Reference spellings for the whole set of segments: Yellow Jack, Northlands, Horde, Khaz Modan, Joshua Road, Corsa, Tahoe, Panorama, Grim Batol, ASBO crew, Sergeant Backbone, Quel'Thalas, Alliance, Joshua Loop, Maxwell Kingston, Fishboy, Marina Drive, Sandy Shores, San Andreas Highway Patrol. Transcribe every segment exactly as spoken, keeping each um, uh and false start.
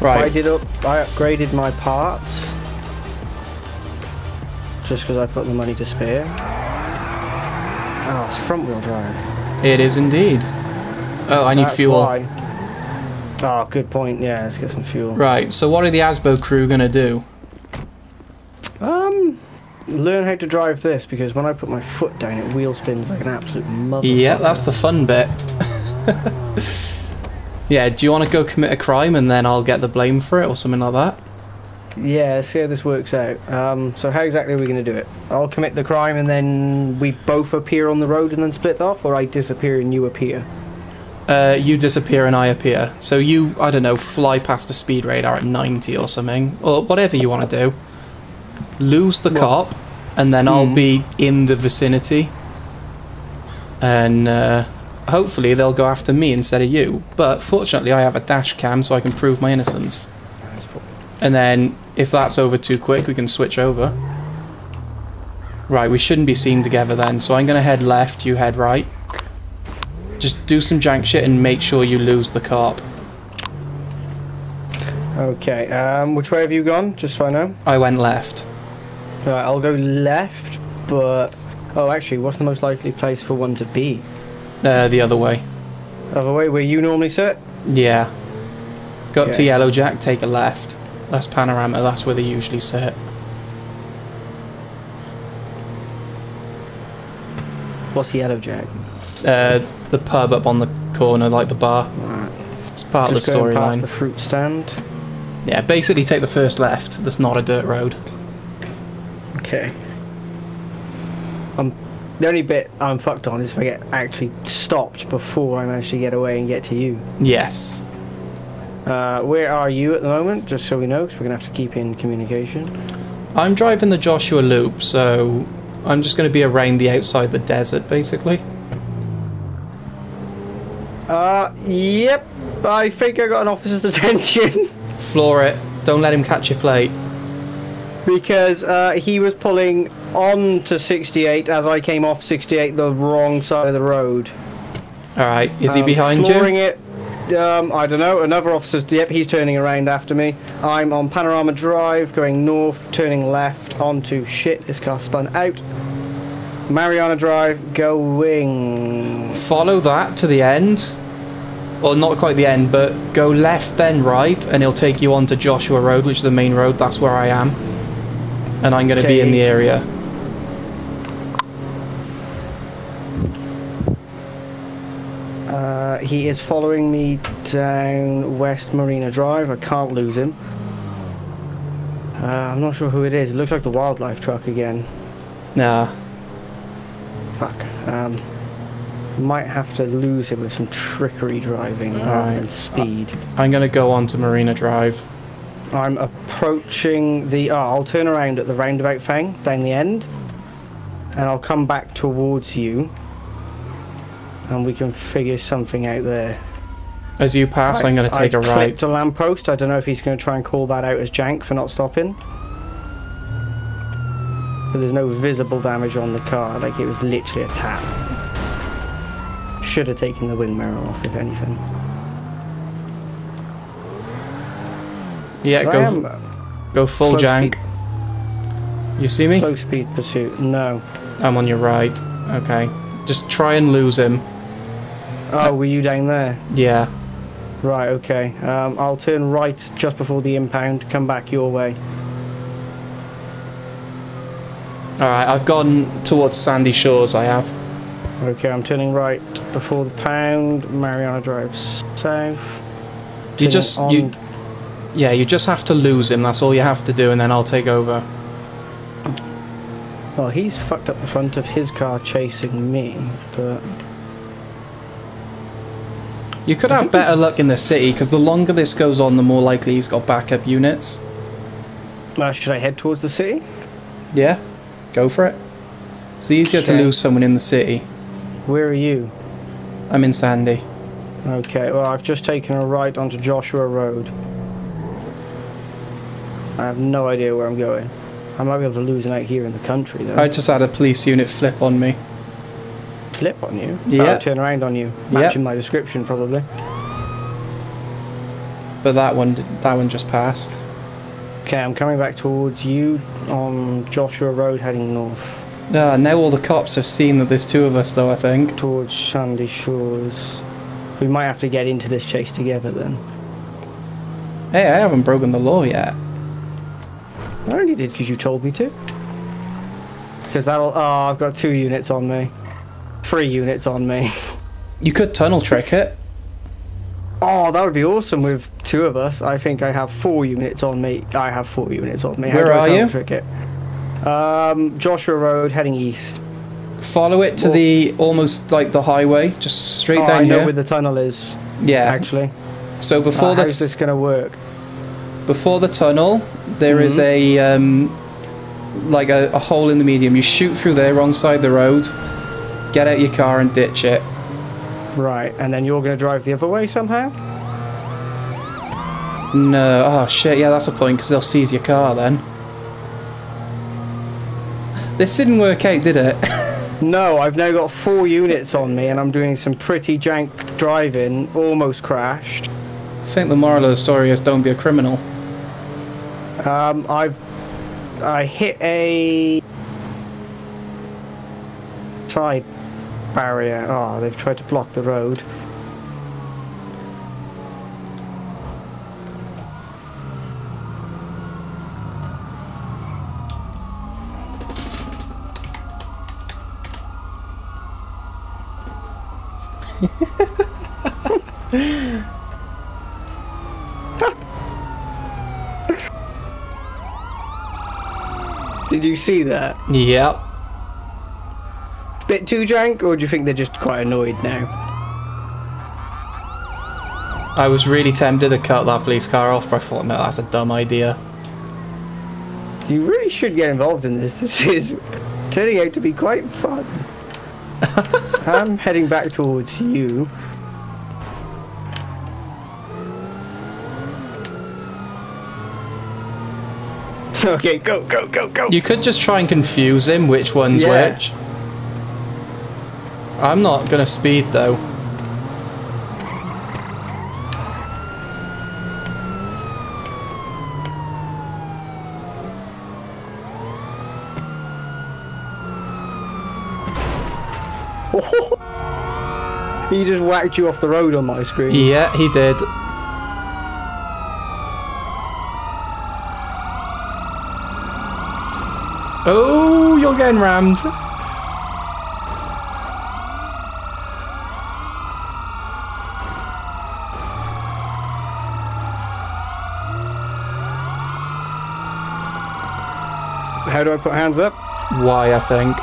Right. I did up. I upgraded my parts just because I've got the money to spare. Oh, it's front-wheel drive. It is indeed. Oh, I need That's fuel. Why. Oh, good point. Yeah, let's get some fuel. Right. So, what are the ASBO crew gonna do? Um, learn how to drive this, because when I put my foot down, it wheel spins like an absolute motherfucker. Yeah, that's the fun bit. Yeah, do you want to go commit a crime and then I'll get the blame for it or something like that? Yeah, let's see how this works out. Um, so how exactly are we going to do it? I'll commit the crime and then we both appear on the road and then split off, or I disappear and you appear? Uh, you disappear and I appear. So you, I don't know, fly past the speed radar at ninety or something, or whatever you want to do. Lose the what? cop, and then mm. I'll be in the vicinity. And... Uh, hopefully they'll go after me instead of you, but fortunately I have a dash cam so I can prove my innocence. And then if that's over too quick we can switch over. Right, we shouldn't be seen together then, so I'm gonna head left, you head right. Just do some jank shit and make sure you lose the carp. Okay, um, which way have you gone, just so I know? I went left. Right, I'll go left, but... Oh, actually, what's the most likely place for one to be? Uh, the other way. Other way, where you normally sit? Yeah. Go up okay. to Yellow Jack, take a left. That's Panorama, that's where they usually sit. What's Yellow Jack? Uh, the pub up on the corner, like the bar. Right. It's part Just of the storyline. the fruit stand? Yeah, basically take the first left. That's not a dirt road. Okay. I'm... The only bit I'm fucked on is if I get actually stopped before I manage to get away and get to you. Yes. Uh, where are you at the moment, just so we know, because we're going to have to keep in communication? I'm driving the Joshua Loop, so I'm just going to be around the outside the desert, basically. Uh, yep. I think I got an officer's detention. Floor it. Don't let him catch your plate. Because uh, he was pulling on to sixty-eight as I came off sixty-eight, the wrong side of the road. Alright, is he um, behind flooring you? Flooring it, um, I don't know, another officer's, yep, he's turning around after me. I'm on Panorama Drive, going north, turning left, onto, shit, this car spun out. Marina Drive, going... Follow that to the end. Or not quite the end, but go left then right, and he'll take you onto Joshua Road, which is the main road, that's where I am. And I'm going to okay. be in the area. Uh, he is following me down West Marina Drive. I can't lose him. Uh, I'm not sure who it is. It looks like the wildlife truck again. Nah. Fuck. Um, might have to lose him with some trickery driving All rather right. than speed. I'm going to go on to Marina Drive. I'm approaching the... Oh, I'll turn around at the roundabout thing, down the end. And I'll come back towards you. And we can figure something out there. As you pass, I, I'm going to take I a right. I clipped the lamppost. I don't know if he's going to try and call that out as jank for not stopping. But there's no visible damage on the car. Like, it was literally a tap. Should have taken the wind mirror off, if anything. Yeah, but go, go full jank. Speed. You see me? Slow speed pursuit, no. I'm on your right, okay. Just try and lose him. Oh, uh, were you down there? Yeah. Right, okay. Um, I'll turn right just before the impound, come back your way. Alright, I've gone towards Sandy Shores, I have. Okay, I'm turning right before the pound, Marina Drive south. You just... On you. Yeah, you just have to lose him, that's all you have to do, and then I'll take over. Well, he's fucked up the front of his car chasing me, but... You could have better luck in the city, because the longer this goes on, the more likely he's got backup units. Uh, should I head towards the city? Yeah, go for it. It's easier okay. to lose someone in the city. Where are you? I'm in Sandy. Okay, well, I've just taken a right onto Joshua Road. I have no idea where I'm going. I might be able to lose an night here in the country, though. I just had a police unit flip on me. Flip on you? Yeah. Or turn around on you, matching yep. my description, probably. But that one, that one just passed. Okay, I'm coming back towards you on Joshua Road, heading north. Uh, now all the cops have seen that there's two of us, though, I think. Towards Sandy Shores. We might have to get into this chase together, then. Hey, I haven't broken the law yet. I only did because you told me to. Because that'll... Oh, I've got two units on me. Three units on me. You could tunnel trick it. Oh, that would be awesome with two of us. I think I have four units on me. I have four units on me. Where How do are I tunnel you? Trick it? Um, Joshua Road, heading east. Follow it to or, the... Almost like the highway. Just straight oh, down I here. I know where the tunnel is. Yeah. Actually. So before uh, that... How's this going to work? Before the tunnel... There is a, um, like a, a hole in the medium. You shoot through there, wrong side of the road, get out your car and ditch it. Right, and then you're going to drive the other way somehow? No, oh shit, yeah, that's a point, because they'll seize your car then. This didn't work out, did it? No, I've now got four units on me, and I'm doing some pretty jank driving, almost crashed. I think the moral of the story is don't be a criminal. Um, I I hit a side barrier. Oh, they've tried to block the road. Did you see that? Yep. Bit too jank, or do you think they're just quite annoyed now? I was really tempted to cut that police car off, but I thought, no, that's a dumb idea. You really should get involved in this. This is turning out to be quite fun. I'm heading back towards you. Okay, go, go, go, go. You could just try and confuse him which one's yeah. which. I'm not gonna speed though. He just whacked you off the road on my screen. Yeah, he did. Oh, you're getting rammed. How do I put hands up? Why, I think.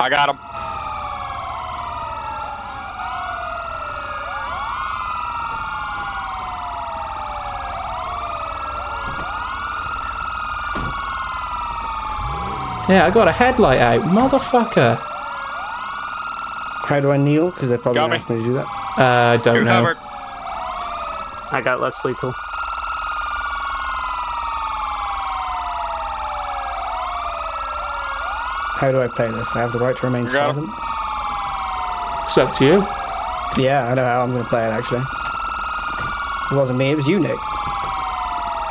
I got him. Yeah, I got a headlight out, motherfucker. How do I kneel? Because they probably asked me to do that. Uh, I don't You're know. Covered. I got less lethal. How do I play this? I have the right to remain silent. It's up to you. Yeah, I know how I'm going to play it, actually. It wasn't me, it was you, Nick.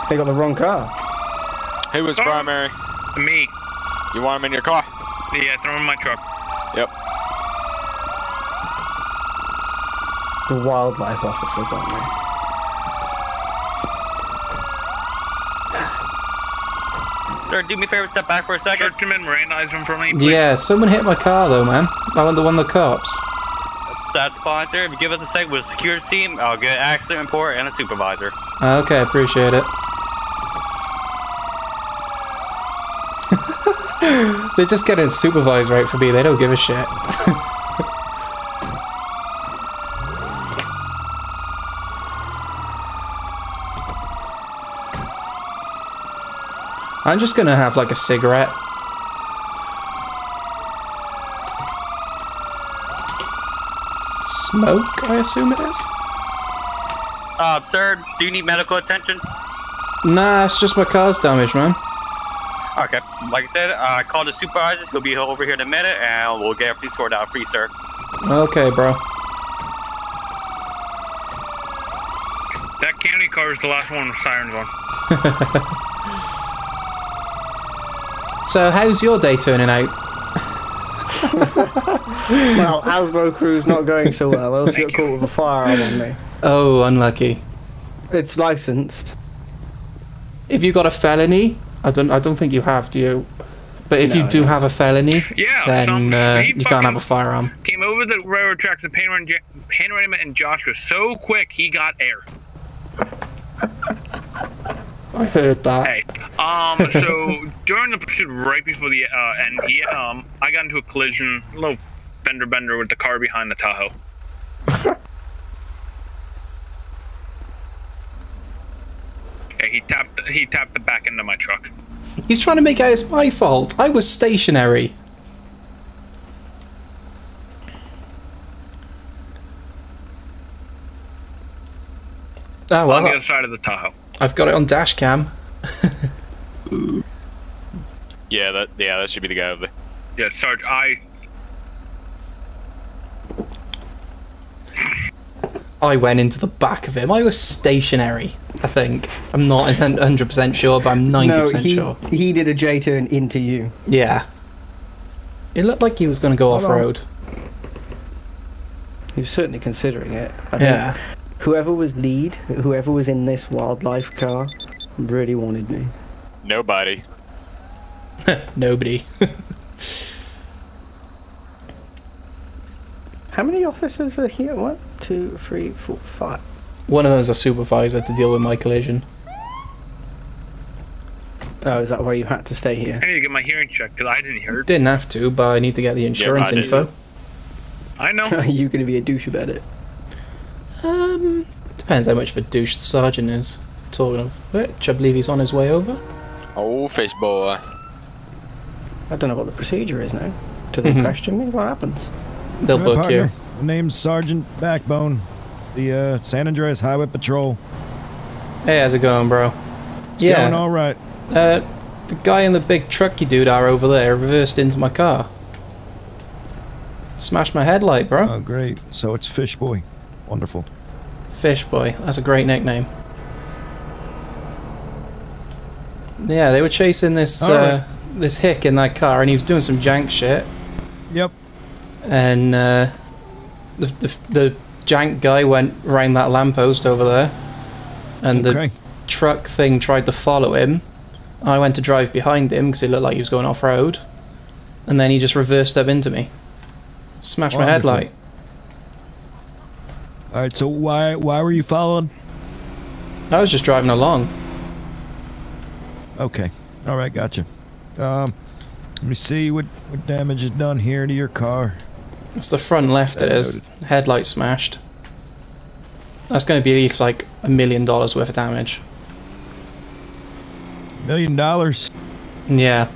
They got the wrong car. Who was oh. primary? Me. You want him in your car? Yeah, throw him in my truck. Yep. The wildlife officer got me. Sir, do me a favor, step back for a second. Search him and Marina's him for me, please. Yeah, someone hit my car though, man. I want the one the cops. That's fine, sir. If you give us a second with a security team, I'll get an accident report and a supervisor. Okay, appreciate it. They're just getting supervised right for me. They don't give a shit. I'm just gonna have like a cigarette. Smoke, I assume it is. Uh, sir, do you need medical attention? Nah, it's just my car's damaged, man. Okay, like I said, I uh, called the supervisor. He'll be over here in a minute, and we'll get everything sorted out for you, sir. Okay, bro. That county car is the last one with sirens on. So, how's your day turning out? Well, ASBO crew's not going so well. I also got caught with a firearm on me. Oh, unlucky. It's licensed. If you got a felony, I don't. I don't think you have, do you? But if no, you do no. have a felony, yeah, then uh, you can't have a firearm. Came over the railroad tracks, the Panorama and Joshua so quick he got air. I heard that. Hey, um, so during the pursuit, right before the uh, end, he, um, I got into a collision, a little fender bender with the car behind the Tahoe. Yeah, he tapped. He tapped the back end of my truck. He's trying to make out it's my fault. I was stationary. Oh, well, on the other side of the Tahoe. I've got it on dash cam. yeah, that yeah, that should be the guy over there. Yeah, Sarge, I. I went into the back of him. I was stationary. I think. I'm not one hundred percent sure, but I'm ninety percent no, he, sure. He did a J-turn into you. Yeah. It looked like he was going to go off-road. He was certainly considering it. I yeah. think whoever was lead, whoever was in this wildlife car, really wanted me. Nobody. Nobody. How many officers are here? One, two, three, four, five. One of them is a supervisor to deal with my collision. Oh, is that why you had to stay here? I need to get my hearing checked because I didn't hear it. Didn't have to, but I need to get the insurance yeah, I info. Didn't. I know. Are you going to be a douche about it? Um, depends how much of a douche the sergeant is. Talking of which, I believe he's on his way over. Oh, Fishboy. I don't know what the procedure is now. Do they question me? What happens? They'll book partner. you. Name's Sergeant Backbone. The uh, San Andreas Highway Patrol. Hey, how's it going, bro? Yeah. Going all right. Uh, the guy in the big trucky dude are over there reversed into my car. Smashed my headlight, bro. Oh, great. So it's Fishboy. Wonderful. Fishboy. That's a great nickname. Yeah, they were chasing this all uh, right. this hick in that car, and he was doing some jank shit. Yep. And uh, the the the. Jank guy went round that lamppost over there, and the okay. truck thing tried to follow him. I went to drive behind him because it looked like he was going off-road, and then he just reversed up into me. Smashed Wonderful. my headlight. Alright, so why why were you following? I was just driving along. Okay. Alright, gotcha. Um, let me see what, what damage is done here to your car. It's the front left it is. Headlight smashed. That's going to be at least like a million dollars worth of damage. Million dollars? Yeah.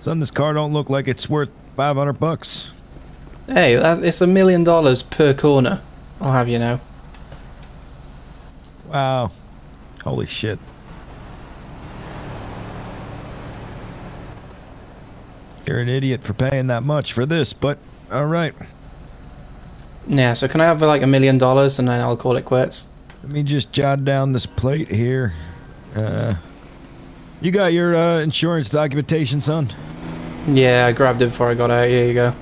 Son, this car don't look like it's worth five hundred bucks. Hey, that, it's a million dollars per corner. I'll have you know. Wow. Holy shit. You're an idiot for paying that much for this, but... Alright. Yeah, so can I have like a million dollars and then I'll call it quits? Let me just jot down this plate here. Uh, you got your uh, insurance documentation, son? Yeah, I grabbed it before I got out. Here you go.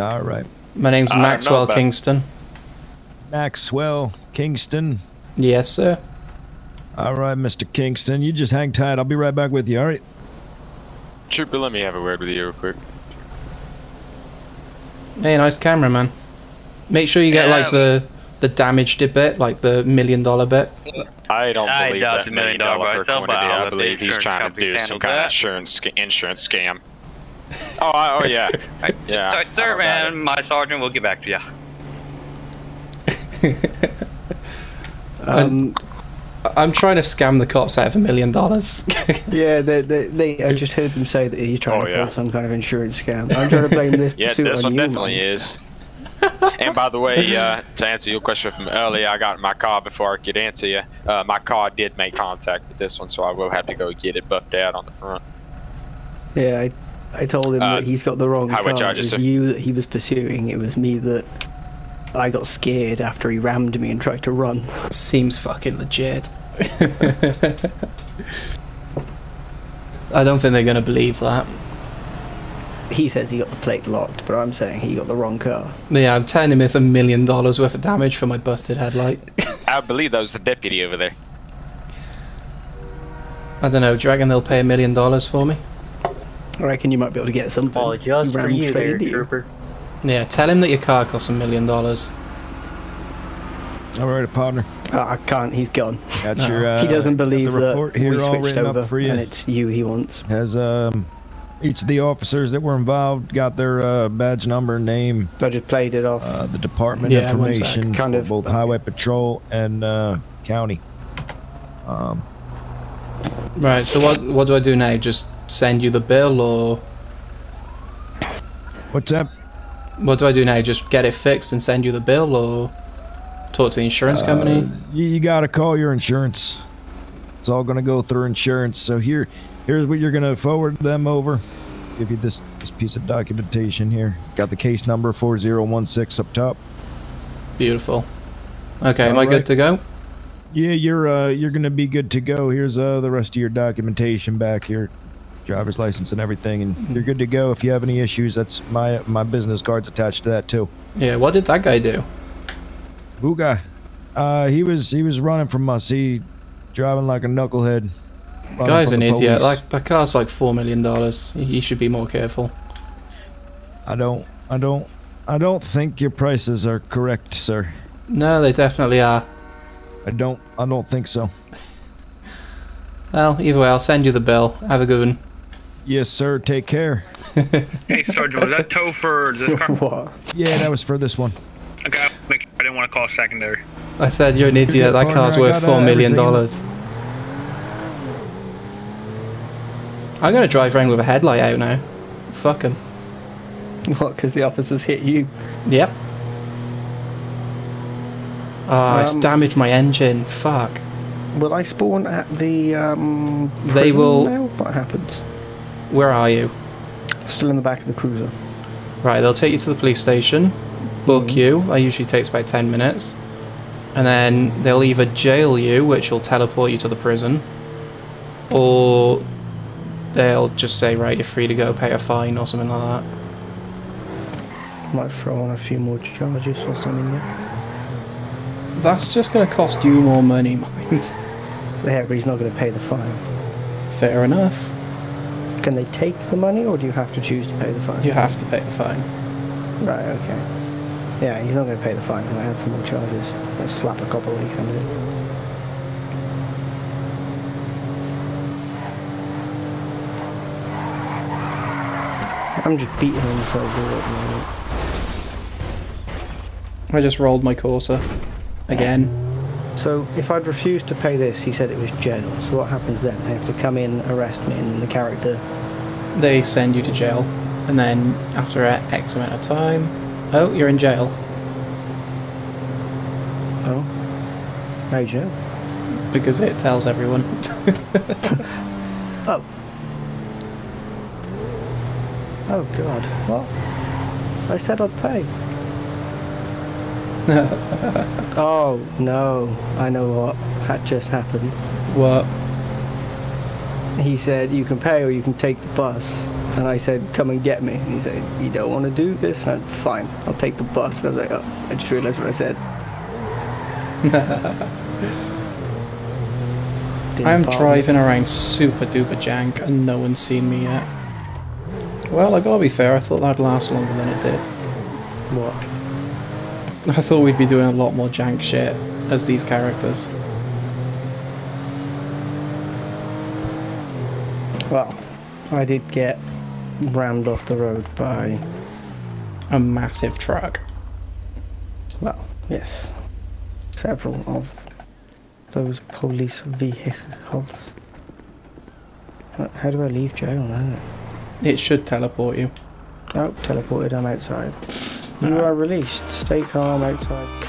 Alright. My name's I Maxwell Kingston. Maxwell Kingston? Yes, sir. Alright, Mister Kingston. You just hang tight. I'll be right back with you, alright? Trooper, let me have a word with you real quick. Hey, nice camera, man. Make sure you get yeah. like the the damaged bit, like the million dollar bit. I don't I believe that million dollar per quantity. I believe he's trying to do some kind of insurance insurance scam. oh, I, oh yeah, I, yeah. Sorry, sir, man, my sergeant will get back to you. um, I'm, I'm trying to scam the cops out of a million dollars. Yeah, they, they, they, I just heard them say that he's trying oh, to pull yeah. some kind of insurance scam. I'm trying to blame this yeah, pursuit this on one you, definitely man. Is. And by the way, uh, to answer your question from earlier, I got in my car before I could answer you. Uh, my car did make contact with this one, so I will have to go get it buffed out on the front. Yeah, I, I told him uh, that he's got the wrong car. It was you that he was pursuing. It was me that I got scared after he rammed me and tried to run. Seems fucking legit. I don't think they're going to believe that. He says he got the plate locked, but I'm saying he got the wrong car. Yeah, I'm telling him it's a million dollars worth of damage for my busted headlight. I believe that was the deputy over there. I don't know, do you reckon they'll pay a million dollars for me? I reckon you might be able to get something. Oh, just for you there, trooper. Yeah, tell him that your car costs a million dollars. Alright, partner. Oh, I can't, he's gone. Got no. your, uh, he doesn't believe that we switched over and it's you he wants. Has um, each of the officers that were involved got their uh, badge number, name. I just played it off. Uh, the department yeah, information kind of both Highway Patrol and uh, county. Um, right, so what, what do I do now? Just send you the bill or... What's up? What do I do now? Just get it fixed and send you the bill or... Talk to the insurance company. Uh, you, you gotta call your insurance. It's all gonna go through insurance. So here, here's what you're gonna forward them over. Give you this this piece of documentation here. Got the case number four zero one six up top. Beautiful. Okay, all am right. I good to go? Yeah, you're uh you're gonna be good to go. Here's uh the rest of your documentation back here, driver's license and everything, and you're good to go. If you have any issues, that's my my business card's attached to that too. Yeah. What did that guy do? Who guy? Uh, he was he was running from us. He driving like a knucklehead. Guy's an idiot. Like that car's like four million dollars. He should be more careful. I don't I don't I don't think your prices are correct, sir. No, they definitely are. I don't I don't think so. Well, either way, I'll send you the bill. Have a good one. Yes, sir. Take care. Hey, Sergeant, was that tow for this car? What? Yeah, that was for this one. Okay. I didn't want to call secondary. I said you're an idiot. That car's worth four million dollars. I'm gonna drive around with a headlight out now. Fuck him. What? Because the officers hit you? Yep. Ah, oh, um, it's damaged my engine. Fuck. Will I spawn at the um? They will. Now? What happens? Where are you? Still in the back of the cruiser. Right. They'll take you to the police station. Book you. That usually takes about ten minutes, and then they'll either jail you, which will teleport you to the prison, or they'll just say, "Right, you're free to go, pay a fine or something like that." Might throw on a few more charges or something. Yeah. That's just going to cost you more money, mind. Yeah, but he's not going to pay the fine. Fair enough. Can they take the money, or do you have to choose to pay the fine? You have to pay the fine. Right. Okay. Yeah, he's not going to pay the fine because I had some more charges. Let's slap a copper when he comes in. I'm just beating him so good. I just rolled my Corsa. Again. So, if I'd refused to pay this, he said it was jail. So what happens then? They have to come in, arrest me, and the character... They send you to jail. And then, after X amount of time... Oh, you're in jail. Oh. Why are you in jail? Because it tells everyone. Oh. Oh, God. What? I said I'd pay. Oh, no. I know what had just happened. What? He said, you can pay or you can take the bus. And I said, come and get me. And he said, you don't want to do this? And I said, fine, I'll take the bus. And I was like, oh, I just realized what I said. I'm driving around super duper jank and no one's seen me yet. Well, I gotta be fair, I thought that'd last longer than it did. What? I thought we'd be doing a lot more jank shit as these characters. Well, I did get... rammed off the road by a massive truck. Well, yes, several of those police vehicles. How do I leave jail now? It should teleport you. Oh, teleported, I'm outside. You are released. Stay calm outside.